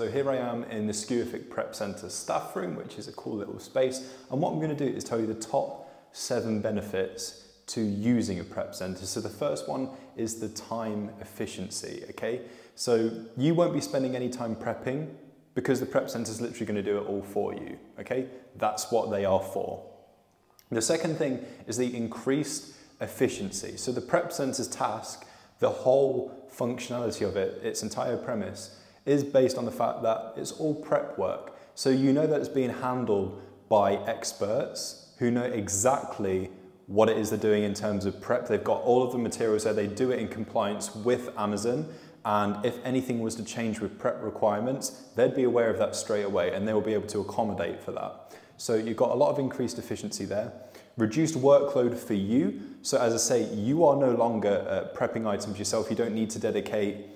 So here I am in the SKUific Prep Center staff room, which is a cool little space. And what I'm going to do is tell you the top 7 benefits to using a prep center. So the first one is the time efficiency, okay? So you won't be spending any time prepping because the prep center is literally going to do it all for you, okay? That's what they are for. The second thing is the increased efficiency. So the prep center's task, the whole functionality of it, its entire premise, is based on the fact that it's all prep work. So you know that it's being handled by experts who know exactly what it is they're doing in terms of prep. They've got all of the materials there. They do it in compliance with Amazon. And if anything was to change with prep requirements, they'd be aware of that straight away and they will be able to accommodate for that. So you've got a lot of increased efficiency there. Reduced workload for you. So as I say, you are no longer prepping items yourself. You don't need to dedicate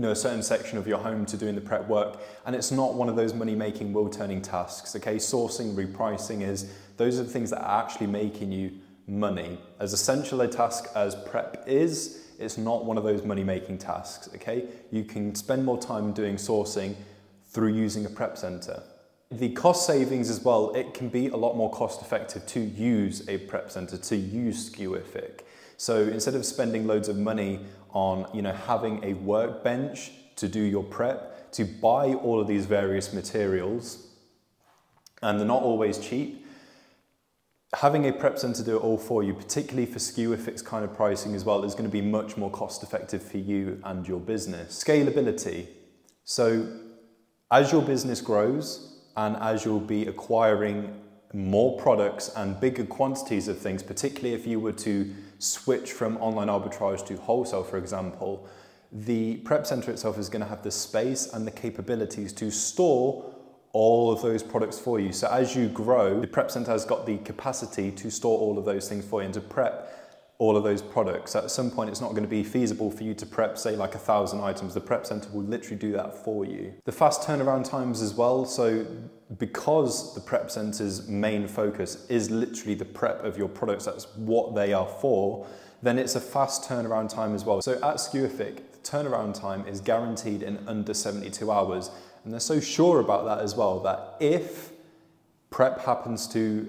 a certain section of your home to doing the prep work. And it's not one of those money-making, wheel-turning tasks, okay? Sourcing, repricing those are the things that are actually making you money. As essential a task as prep is, it's not one of those money-making tasks, okay? You can spend more time doing sourcing through using a prep center. The cost savings as well, it can be a lot more cost effective to use a prep center, to use SKUific. So instead of spending loads of money on having a workbench to do your prep, to buy all of these various materials, and they're not always cheap, having a prep center do it all for you, particularly for SKUific's kind of pricing as well, is going to be much more cost effective for you and your business. Scalability. So as your business grows, and as you'll be acquiring more products and bigger quantities of things, particularly if you were to switch from online arbitrage to wholesale, for example, the prep center itself is going to have the space and the capabilities to store all of those products for you. So as you grow, the prep center has got the capacity to store all of those things for you and to prep all of those products. At some point, it's not going to be feasible for you to prep, say, like 1,000 items. The prep center will literally do that for you. The fast turnaround times as well. So because the prep center's main focus is literally the prep of your products, that's what they are for, then it's a fast turnaround time as well. So at SKUific, the turnaround time is guaranteed in under 72 hours. And they're so sure about that as well, that if prep happens to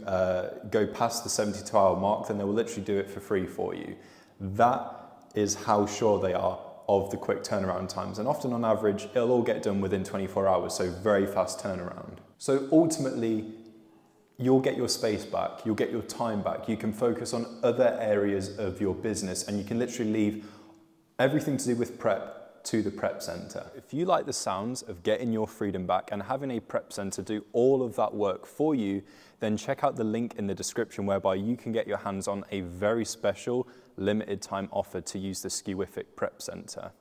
go past the 72-hour mark, then they will literally do it for free for you. That is how sure they are of the quick turnaround times. And often on average, it'll all get done within 24 hours, so very fast turnaround. So ultimately, you'll get your space back, you'll get your time back, you can focus on other areas of your business, and you can literally leave everything to do with prep to the prep center. If you like the sounds of getting your freedom back and having a prep center do all of that work for you, then check out the link in the description whereby you can get your hands on a very special limited time offer to use the SKUific Prep Center.